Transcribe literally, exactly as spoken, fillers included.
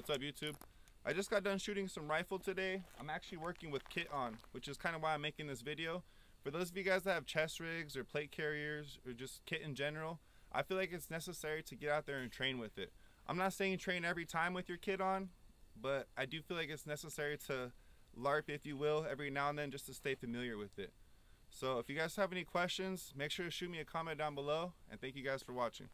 what's up YouTube? I just got done shooting some rifle today. I'm actually working with kit on, which is kind of why I'm making this video. For those of you guys that have chest rigs or plate carriers or just kit in general, I feel like it's necessary to get out there and train with it. I'm not saying train every time with your kit on, but I do feel like it's necessary to LARP, if you will, every now and then just to stay familiar with it. So if you guys have any questions, make sure to shoot me a comment down below, and thank you guys for watching.